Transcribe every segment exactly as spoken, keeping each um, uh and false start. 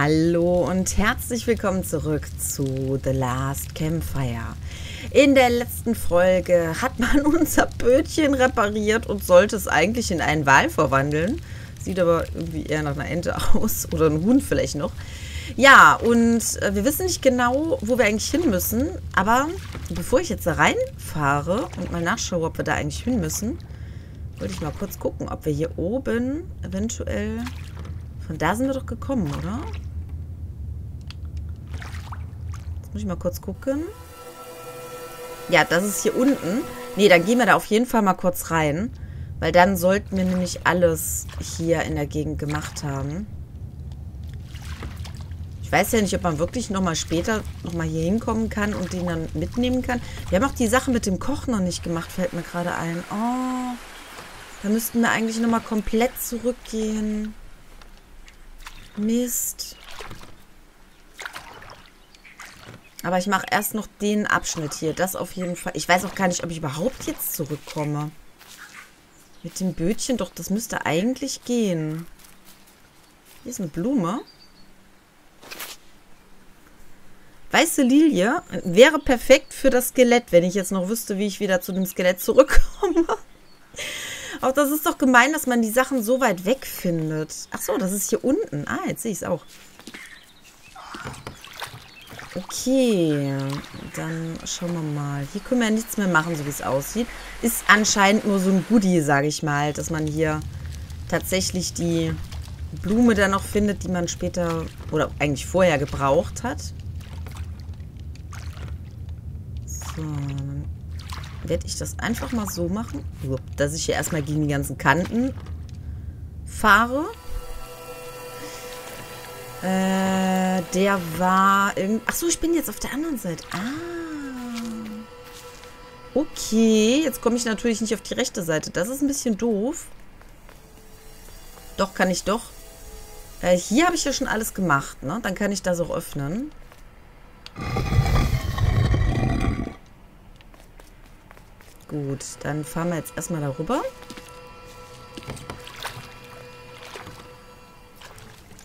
Hallo und herzlich willkommen zurück zu The Last Campfire. In der letzten Folge hat man unser Bötchen repariert und sollte es eigentlich in einen Wal verwandeln. Sieht aber irgendwie eher nach einer Ente aus oder ein Huhn vielleicht noch. Ja, und wir wissen nicht genau, wo wir eigentlich hin müssen. Aber bevor ich jetzt da reinfahre und mal nachschaue, ob wir da eigentlich hin müssen, wollte ich mal kurz gucken, ob wir hier oben eventuell... Von da sind wir doch gekommen, oder? Jetzt muss ich mal kurz gucken. Ja, das ist hier unten. Nee, dann gehen wir da auf jeden Fall mal kurz rein. Weil dann sollten wir nämlich alles hier in der Gegend gemacht haben. Ich weiß ja nicht, ob man wirklich nochmal später nochmal hier hinkommen kann und den dann mitnehmen kann. Wir haben auch die Sache mit dem Koch noch nicht gemacht, fällt mir gerade ein. Oh, da müssten wir eigentlich nochmal komplett zurückgehen. Mist. Aber ich mache erst noch den Abschnitt hier. Das auf jeden Fall. Ich weiß auch gar nicht, ob ich überhaupt jetzt zurückkomme. Mit dem Bötchen. Doch, das müsste eigentlich gehen. Hier ist eine Blume. Weiße Lilie wäre perfekt für das Skelett, wenn ich jetzt noch wüsste, wie ich wieder zu dem Skelett zurückkomme. Auch das ist doch gemein, dass man die Sachen so weit weg findet. Ach so, das ist hier unten. Ah, jetzt sehe ich es auch. Okay, dann schauen wir mal. Hier können wir ja nichts mehr machen, so wie es aussieht. Ist anscheinend nur so ein Goodie, sage ich mal, dass man hier tatsächlich die Blume dann noch findet, die man später oder eigentlich vorher gebraucht hat. So, dann werde ich das einfach mal so machen, dass ich hier erstmal gegen die ganzen Kanten fahre. Äh, der war irgendwie... Achso, ich bin jetzt auf der anderen Seite. Ah. Okay, jetzt komme ich natürlich nicht auf die rechte Seite. Das ist ein bisschen doof. Doch, kann ich doch. Äh, hier habe ich ja schon alles gemacht, ne? Dann kann ich das auch öffnen. Gut, dann fahren wir jetzt erstmal darüber.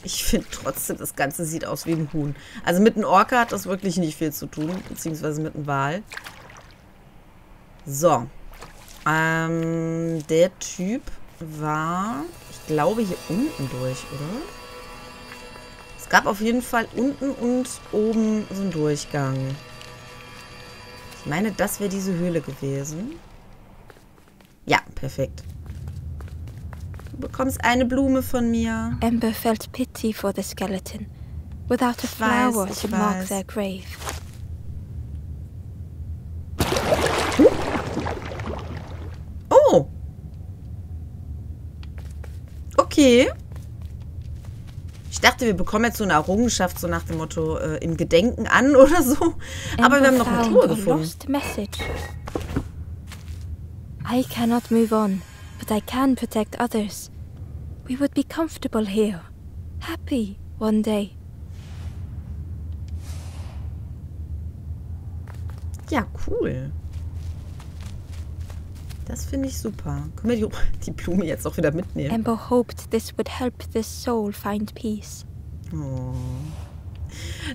Ich finde trotzdem, das Ganze sieht aus wie ein Huhn. Also mit einem Orca hat das wirklich nicht viel zu tun, beziehungsweise mit einem Wal. So. Ähm, der Typ war, ich glaube, hier unten durch, oder? Es gab auf jeden Fall unten und oben so einen Durchgang. Ich meine, das wäre diese Höhle gewesen. Ja, perfekt. Du bekommst eine Blume von mir. Ember felt pity for the skeleton. Without a flower to mark their grave. Oh! Okay. Ich dachte, wir bekommen jetzt so eine Errungenschaft, so nach dem Motto, äh, im Gedenken an oder so. Aber wir haben noch eine Truhe gefunden. I cannot move on, but I can protect others. We would be comfortable here. Happy one day. Ja, cool. Das finde ich super. Können wir die, die Blume jetzt auch wieder mitnehmen? Ember hoped this would help this soul find peace. Oh.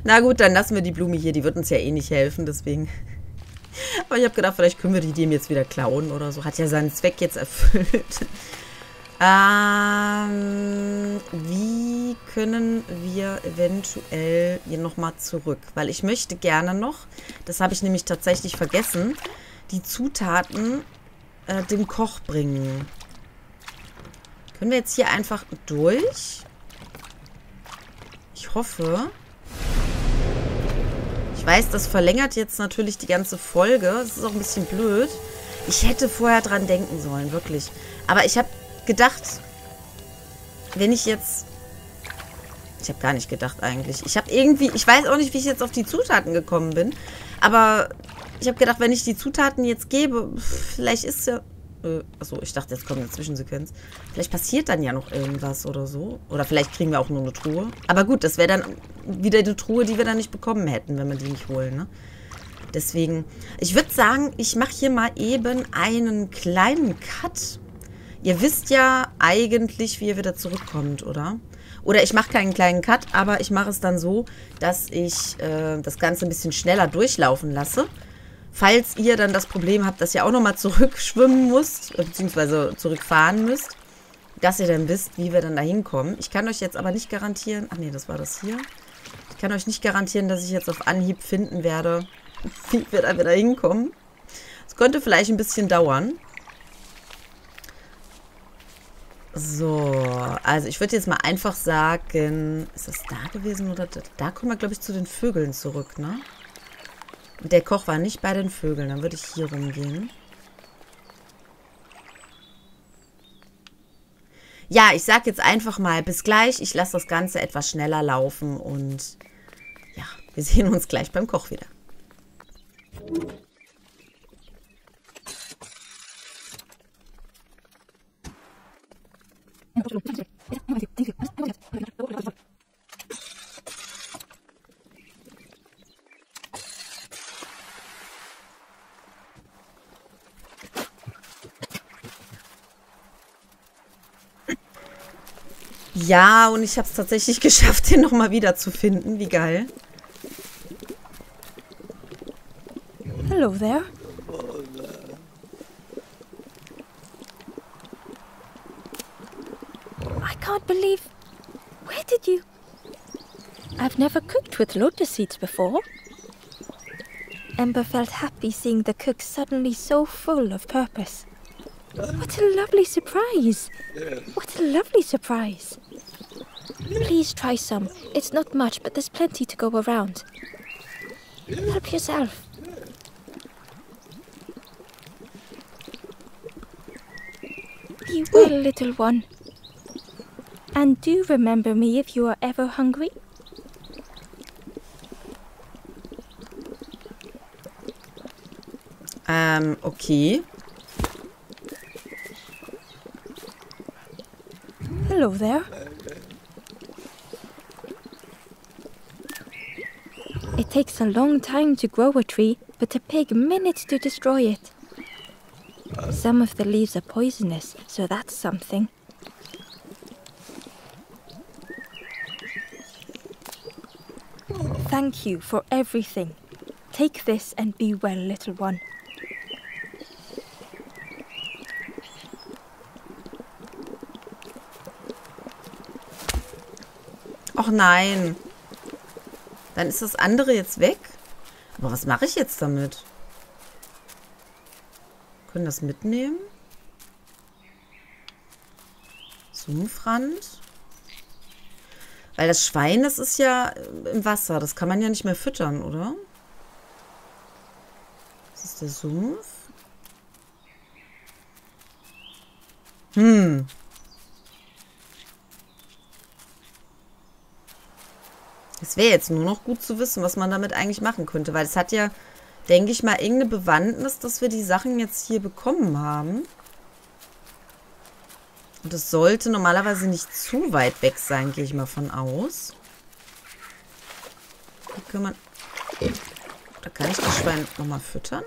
Na gut, dann lassen wir die Blume hier. Die wird uns ja eh nicht helfen, deswegen. Aber ich habe gedacht, vielleicht können wir die dem jetzt wieder klauen oder so. Hat ja seinen Zweck jetzt erfüllt. ähm, wie können wir eventuell hier nochmal zurück? Weil ich möchte gerne noch, das habe ich nämlich tatsächlich vergessen, die Zutaten dem Koch bringen. Können wir jetzt hier einfach durch? Ich hoffe. Ich weiß, das verlängert jetzt natürlich die ganze Folge. Das ist auch ein bisschen blöd. Ich hätte vorher dran denken sollen, wirklich. Aber ich habe gedacht, wenn ich jetzt... Ich habe gar nicht gedacht eigentlich. Ich habe irgendwie... Ich weiß auch nicht, wie ich jetzt auf die Zutaten gekommen bin. Aber... Ich habe gedacht, wenn ich die Zutaten jetzt gebe, vielleicht ist ja... Äh, achso, ich dachte, jetzt kommt eine Zwischensequenz. Vielleicht passiert dann ja noch irgendwas oder so. Oder vielleicht kriegen wir auch nur eine Truhe. Aber gut, das wäre dann wieder eine Truhe, die wir dann nicht bekommen hätten, wenn wir die nicht holen, ne? Deswegen, ich würde sagen, ich mache hier mal eben einen kleinen Cut. Ihr wisst ja eigentlich, wie ihr wieder zurückkommt, oder? Oder ich mache keinen kleinen Cut, aber ich mache es dann so, dass ich äh, das Ganze ein bisschen schneller durchlaufen lasse. Falls ihr dann das Problem habt, dass ihr auch nochmal zurückschwimmen müsst, beziehungsweise zurückfahren müsst, dass ihr dann wisst, wie wir dann da hinkommen. Ich kann euch jetzt aber nicht garantieren... Ach nee, das war das hier. Ich kann euch nicht garantieren, dass ich jetzt auf Anhieb finden werde, wie wir da wieder hinkommen. Es könnte vielleicht ein bisschen dauern. So, also ich würde jetzt mal einfach sagen, ist das da gewesen oder da? Da kommen wir, glaube ich, zu den Vögeln zurück, ne? Der Koch war nicht bei den Vögeln, dann würde ich hier rumgehen. Ja, ich sag jetzt einfach mal, bis gleich. Ich lasse das Ganze etwas schneller laufen und ja, wir sehen uns gleich beim Koch wieder. Ja, und ich habe es tatsächlich geschafft, den nochmal wiederzufinden. Wie geil. Hello there. I can't believe... Where did you... I've never cooked with lotus seeds before. Ember felt happy seeing the cook suddenly so full of purpose. What a lovely surprise. What a lovely surprise. Please try some. It's not much, but there's plenty to go around. Help yourself. Be well, little one. And do remember me if you are ever hungry. Ähm, okay. Hello there. It takes a long time to grow a tree, but a pig minutes to destroy it. Some of the leaves are poisonous, so that's something. Thank you for everything. Take this and be well, little one. Och nein. Dann ist das andere jetzt weg. Aber was mache ich jetzt damit? Können das mitnehmen? Sumpfrand. Weil das Schwein, das ist ja im Wasser. Das kann man ja nicht mehr füttern, oder? Das ist der Sumpf. Hm. Es wäre jetzt nur noch gut zu wissen, was man damit eigentlich machen könnte. Weil es hat ja, denke ich mal, irgendeine Bewandtnis, dass wir die Sachen jetzt hier bekommen haben. Und das sollte normalerweise nicht zu weit weg sein, gehe ich mal von aus. Hier kann man... Da kann ich das Schwein nochmal füttern.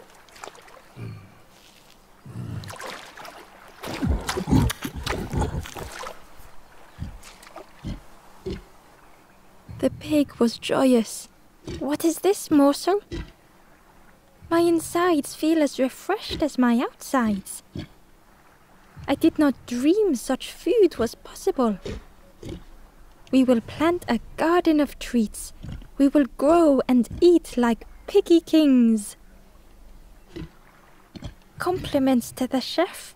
The pig was joyous. What is this morsel? My insides feel as refreshed as my outsides. I did not dream such food was possible. We will plant a garden of treats. We will grow and eat like piggy kings. Compliments to the chef.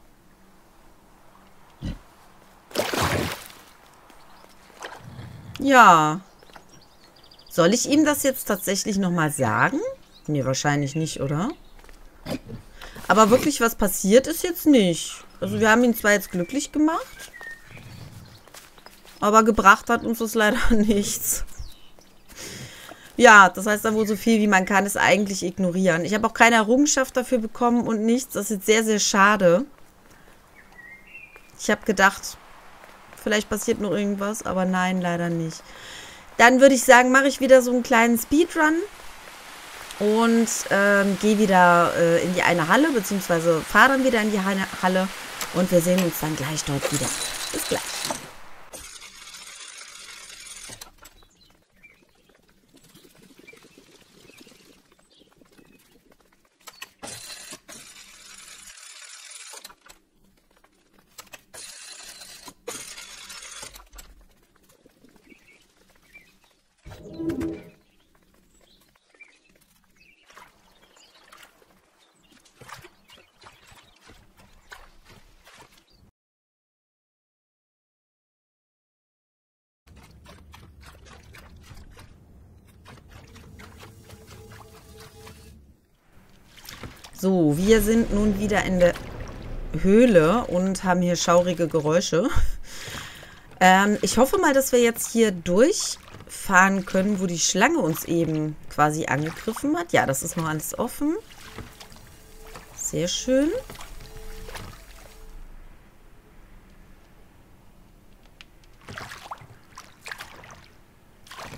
Ja. Soll ich ihm das jetzt tatsächlich nochmal sagen? Nee, wahrscheinlich nicht, oder? Aber wirklich was passiert ist jetzt nicht. Also wir haben ihn zwar jetzt glücklich gemacht, aber gebracht hat uns das leider nichts. Ja, das heißt dann wohl so viel, wie man kann, ist eigentlich ignorieren. Ich habe auch keine Errungenschaft dafür bekommen und nichts. Das ist jetzt sehr, sehr schade. Ich habe gedacht, vielleicht passiert noch irgendwas, aber nein, leider nicht. Dann würde ich sagen, mache ich wieder so einen kleinen Speedrun und ähm, gehe wieder äh, in die eine Halle, beziehungsweise fahre dann wieder in die Halle und wir sehen uns dann gleich dort wieder. Bis gleich. So, wir sind nun wieder in der Höhle und haben hier schaurige Geräusche. Ähm, ich hoffe mal, dass wir jetzt hier durchfahren können, wo die Schlange uns eben quasi angegriffen hat. Ja, das ist noch alles offen. Sehr schön.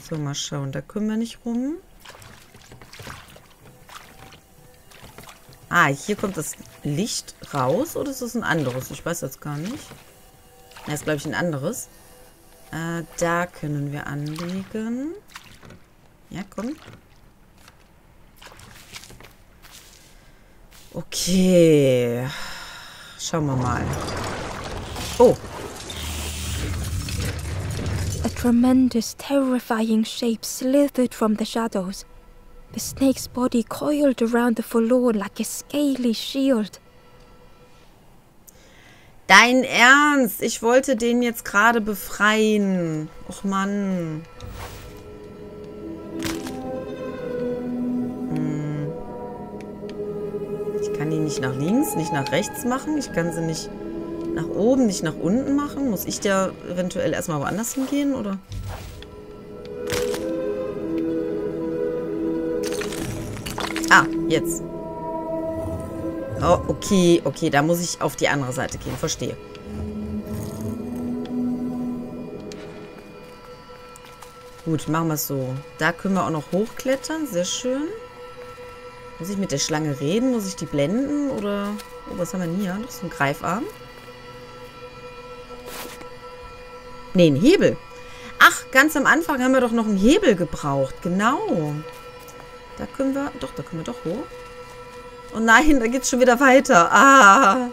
So, mal schauen, da können wir nicht rum. Ah, hier kommt das Licht raus oder ist das ein anderes? Ich weiß jetzt gar nicht. Das ist, glaube ich, ein anderes. Äh, da können wir anlegen. Ja, komm. Okay. Schauen wir mal. Oh. A tremendous, terrifying shape slithered from the shadows. The snake's body coiled around the floor like a scaly shield. Dein Ernst? Ich wollte den jetzt gerade befreien. Och Mann. Hm. Ich kann die nicht nach links, nicht nach rechts machen. Ich kann sie nicht nach oben, nicht nach unten machen. Muss ich da eventuell erstmal woanders hingehen, oder? Ah, jetzt. Oh, okay, okay, da muss ich auf die andere Seite gehen, verstehe. Gut, machen wir es so. Da können wir auch noch hochklettern, sehr schön. Muss ich mit der Schlange reden? Muss ich die blenden? Oder, oh, was haben wir denn hier? Das ist ein Greifarm. Nee, ein Hebel. Ach, ganz am Anfang haben wir doch noch einen Hebel gebraucht, genau. Da können wir... Doch, da können wir doch hoch. Oh nein, da geht's schon wieder weiter. Ah.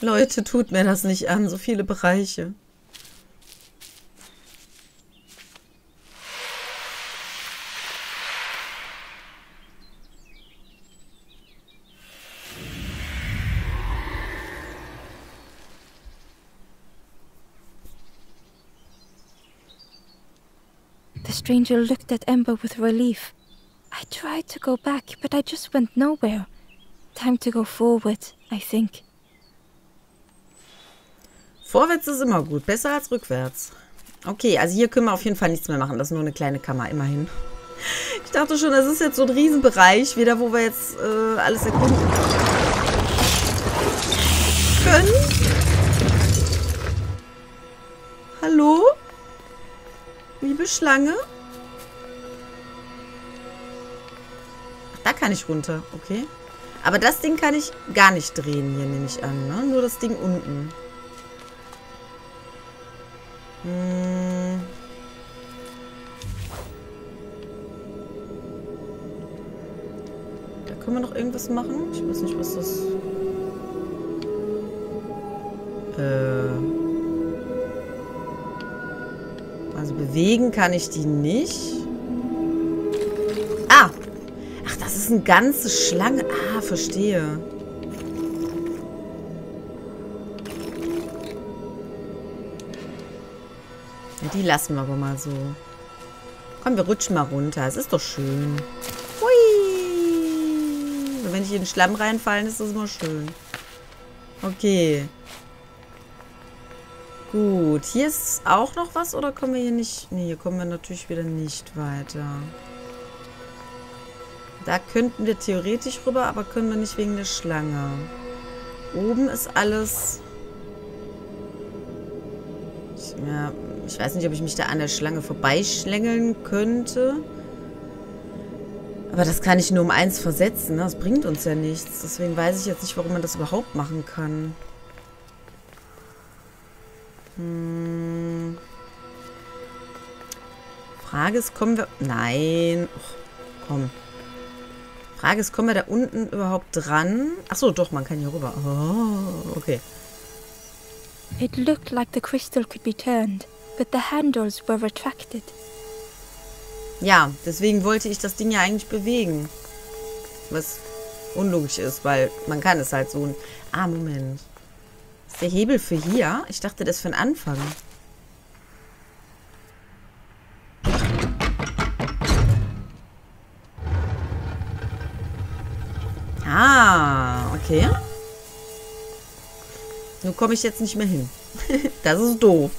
Leute, tut mir das nicht an. So viele Bereiche. The stranger looked at Ember with relief. I tried to go back, but I just went nowhere. Time to go forward, I think. Vorwärts ist immer gut, besser als rückwärts. Okay, also hier können wir auf jeden Fall nichts mehr machen. Das ist nur eine kleine Kammer, immerhin. Ich dachte schon, das ist jetzt so ein Riesenbereich, wieder wo wir jetzt äh, alles erkunden können. Hallo? Liebe Schlange. Ach, da kann ich runter. Okay. Aber das Ding kann ich gar nicht drehen hier, nehme ich an. Ne? Nur das Ding unten. Hm. Da können wir noch irgendwas machen. Ich weiß nicht, was das... Äh... Also bewegen kann ich die nicht. Ah! Ach, das ist eine ganze Schlange. Ah, verstehe. Ja, die lassen wir aber mal so. Komm, wir rutschen mal runter. Es ist doch schön. Hui! Und wenn ich in den Schlamm reinfallen, ist das immer schön. Okay. Gut, hier ist auch noch was, oder kommen wir hier nicht... Ne, hier kommen wir natürlich wieder nicht weiter. Da könnten wir theoretisch rüber, aber können wir nicht wegen der Schlange. Oben ist alles... Ich, ja, ich weiß nicht, ob ich mich da an der Schlange vorbeischlängeln könnte. Aber das kann ich nur um eins versetzen, ne? Das bringt uns ja nichts. Deswegen weiß ich jetzt nicht, warum man das überhaupt machen kann. Frage ist, kommen wir... Nein. Och, komm. Frage ist, kommen wir da unten überhaupt dran? Achso, doch, man kann hier rüber. Oh, okay. It looked like the crystal could be turned, but the handles were retracted. Ja, deswegen wollte ich das Ding ja eigentlich bewegen. Was unlogisch ist, weil man kann es halt so... Ah, Moment. Ist der Hebel für hier? Ich dachte, das ist für den Anfang. Okay. Nur komme ich jetzt nicht mehr hin. Das ist doof.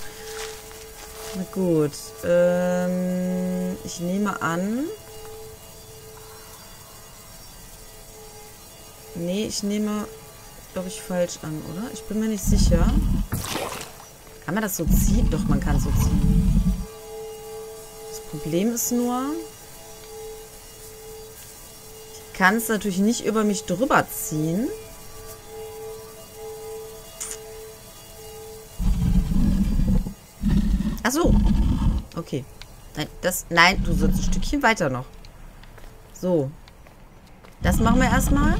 Na gut. Ähm, ich nehme an... Nee, ich nehme... glaube ich falsch an, oder? Ich bin mir nicht sicher. Kann man das so ziehen? Doch, man kann so ziehen. Das Problem ist nur... Ich kann es natürlich nicht über mich drüber ziehen. Ach so. Okay. Nein, das, nein, du sollst ein Stückchen weiter noch. So. Das machen wir erstmal.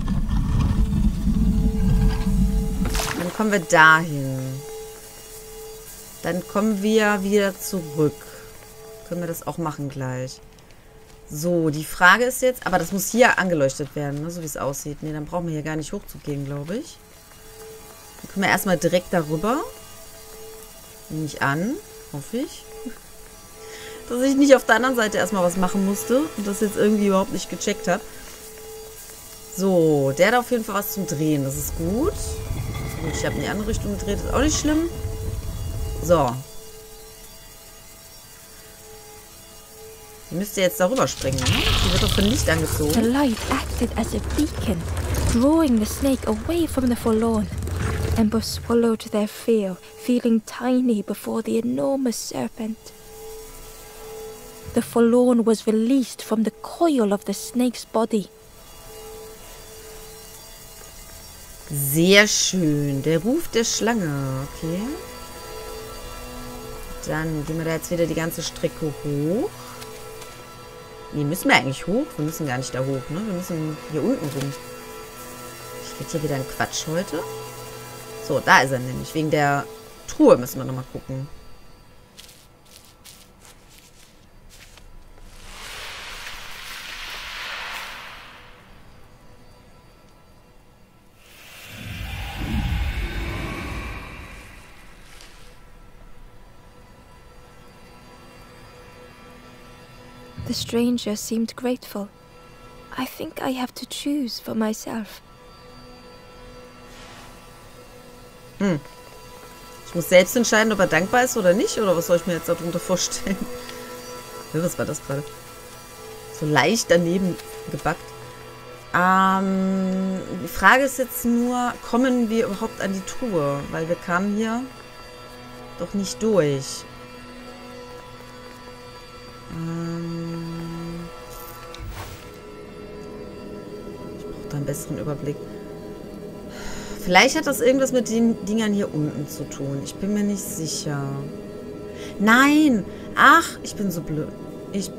Dann kommen wir dahin. Dann kommen wir wieder zurück. Können wir das auch machen gleich. So, die Frage ist jetzt... Aber das muss hier angeleuchtet werden, ne? So wie es aussieht. Ne, dann brauchen wir hier gar nicht hochzugehen, glaube ich. Dann können wir erstmal direkt darüber. Nehme ich an. Hoffe ich. Dass ich nicht auf der anderen Seite erstmal was machen musste. Und das jetzt irgendwie überhaupt nicht gecheckt habe. So, der hat auf jeden Fall was zum Drehen. Das ist gut. Gut, ich habe in die andere Richtung gedreht. Ist auch nicht schlimm. So. Die müsste jetzt darüber springen, ne? Die wird doch von Licht angezogen. The light acted as a beacon, drawing the snake away from the forlorn. Ember swallowed their fear, feeling tiny before the enormous serpent. The forlorn was released from the coil of the snake's body. Sehr schön. Der Ruf der Schlange. Okay. Dann gehen wir da jetzt wieder die ganze Strecke hoch. Ne, müssen wir eigentlich hoch? Wir müssen gar nicht da hoch, ne? Wir müssen hier unten rum. Ich rede hier wieder einen Quatsch heute. So, da ist er nämlich. Wegen der Truhe müssen wir nochmal gucken. The stranger seemed grateful. I think I have to choose for myself. Hm. Ich muss selbst entscheiden, ob er dankbar ist oder nicht. Oder was soll ich mir jetzt darunter vorstellen? Was war das gerade? So leicht daneben gebackt. Ähm, die Frage ist jetzt nur, kommen wir überhaupt an die Truhe? Weil wir kamen hier doch nicht durch. Ähm, ich brauche da einen besseren Überblick. Vielleicht hat das irgendwas mit den Dingern hier unten zu tun. Ich bin mir nicht sicher. Nein! Ach, ich bin so blöd. Ich,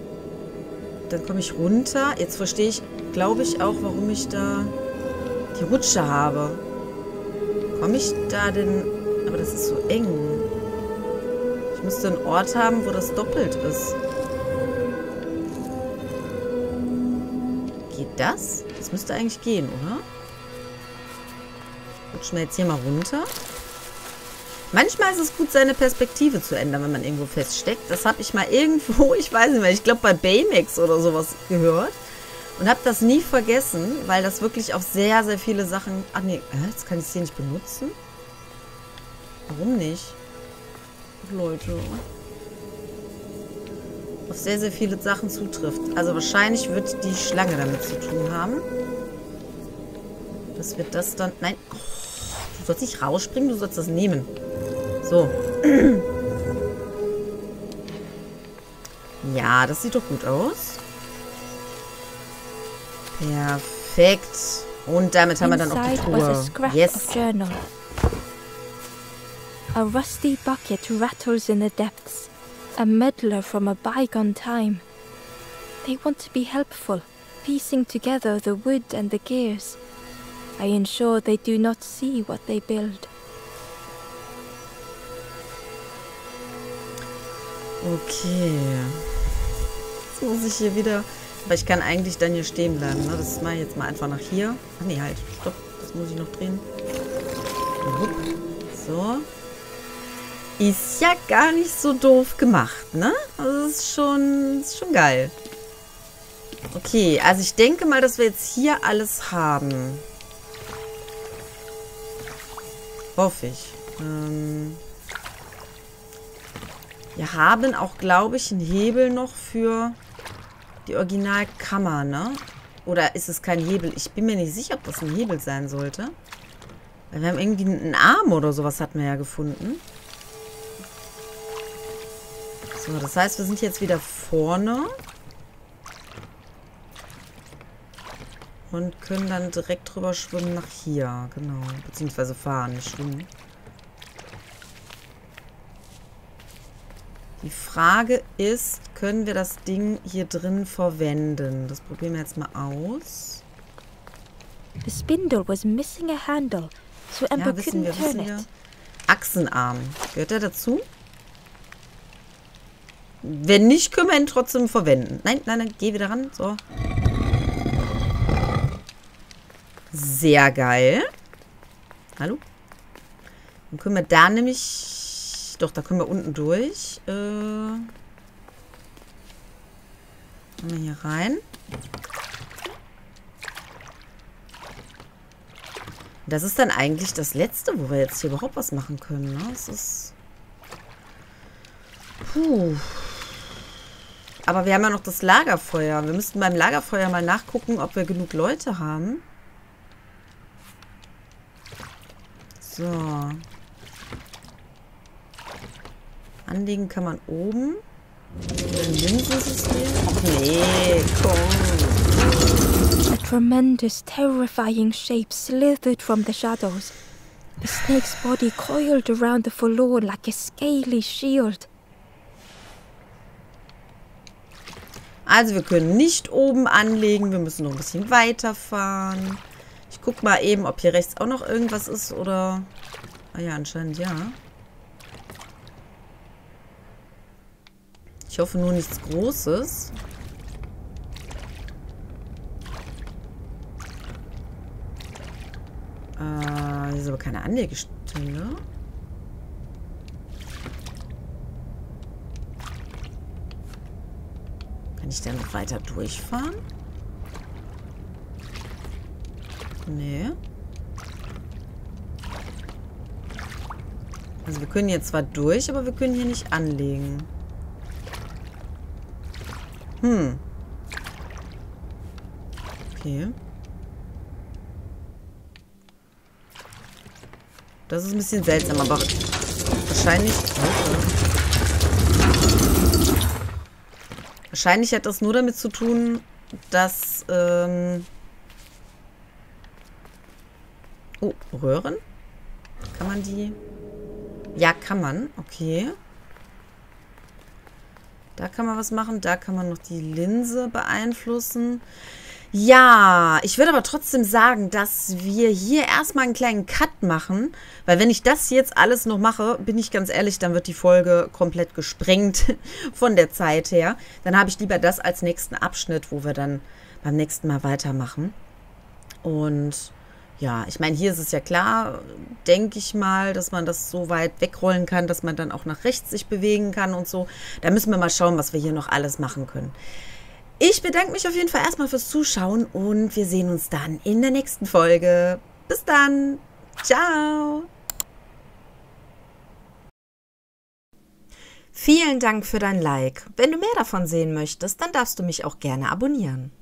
dann komme ich runter. Jetzt verstehe ich, glaube ich, auch, warum ich da die Rutsche habe. Komme ich da denn... Aber das ist so eng. Ich müsste einen Ort haben, wo das doppelt ist. Geht das? Das müsste eigentlich gehen, oder? Rutschen wir jetzt hier mal runter. Manchmal ist es gut, seine Perspektive zu ändern, wenn man irgendwo feststeckt. Das habe ich mal irgendwo, ich weiß nicht mehr, ich glaube bei Baymax oder sowas gehört. Und habe das nie vergessen, weil das wirklich auf sehr, sehr viele Sachen... Ach nee, jetzt kann ich es hier nicht benutzen. Warum nicht? Leute. Auf sehr, sehr viele Sachen zutrifft. Also wahrscheinlich wird die Schlange damit zu tun haben. Das wird das dann... Nein. Oh, du sollst nicht rausspringen, du sollst das nehmen. So. Ja, das sieht doch gut aus. Perfekt. Und damit haben wir dann auch die Truhe. Yes. A rusty bucket rattles in the depths. A meddler from a bygone time. They want to be helpful, piecing together the wood and the gears. I ensure they do not see what they build. Okay. Jetzt muss ich hier wieder... Aber ich kann eigentlich dann hier stehen bleiben, ne? Das mache ich jetzt mal einfach nach hier. Ach nee, halt. Stopp. Das muss ich noch drehen. So. Ist ja gar nicht so doof gemacht, ne? Also das ist schon, ist schon geil. Okay, also ich denke mal, dass wir jetzt hier alles haben. Hoffe ich. Ähm Wir haben auch, glaube ich, einen Hebel noch für die Originalkammer, ne? Oder ist es kein Hebel? Ich bin mir nicht sicher, ob das ein Hebel sein sollte. Weil wir haben irgendwie einen Arm oder sowas hatten wir ja gefunden. So, das heißt, wir sind jetzt wieder vorne. Und können dann direkt drüber schwimmen nach hier. Genau. Beziehungsweise fahren, nicht schwimmen. Die Frage ist, können wir das Ding hier drin verwenden? Das probieren wir jetzt mal aus. The spindle was missing a handle, so Ember ja, wissen wir, wissen wir. Achsenarm. Gehört der dazu? Wenn nicht, können wir ihn trotzdem verwenden. Nein, nein, nein, geh wieder ran. So. Sehr geil. Hallo? Dann können wir da nämlich... Doch, da können wir unten durch. Äh, können wir hier rein. Das ist dann eigentlich das Letzte, wo wir jetzt hier überhaupt was machen können. Ne? Das ist... Puh. Aber wir haben ja noch das Lagerfeuer. Wir müssten beim Lagerfeuer mal nachgucken, ob wir genug Leute haben. So. Anlegen kann man oben. Ein Linsensystem. Nee, komm. A tremendous, terrifying shape slithered from the shadows. The snake's body coiled around the forlorn like a scaly shield. Also wir können nicht oben anlegen. Wir müssen noch ein bisschen weiterfahren. Ich guck mal eben, ob hier rechts auch noch irgendwas ist oder... Ah ja, anscheinend ja. Ich hoffe nur nichts Großes. Äh, hier ist aber keine Anlegestelle. Kann ich da noch weiter durchfahren? Nee. Also wir können hier zwar durch, aber wir können hier nicht anlegen. Hm. Okay. Das ist ein bisschen seltsam, aber wahrscheinlich... Okay. Wahrscheinlich hat das nur damit zu tun, dass... Ähm oh, Röhren? Kann man die... Ja, kann man. Okay. Da kann man was machen. Da kann man noch die Linse beeinflussen. Ja, ich würde aber trotzdem sagen, dass wir hier erstmal einen kleinen Cut machen. Weil wenn ich das jetzt alles noch mache, bin ich ganz ehrlich, dann wird die Folge komplett gesprengt von der Zeit her. Dann habe ich lieber das als nächsten Abschnitt, wo wir dann beim nächsten Mal weitermachen. Und ja, ich meine, hier ist es ja klar, denke ich mal, dass man das so weit wegrollen kann, dass man dann auch nach rechts sich bewegen kann und so. Da müssen wir mal schauen, was wir hier noch alles machen können. Ich bedanke mich auf jeden Fall erstmal fürs Zuschauen und wir sehen uns dann in der nächsten Folge. Bis dann. Ciao. Vielen Dank für dein Like. Wenn du mehr davon sehen möchtest, dann darfst du mich auch gerne abonnieren.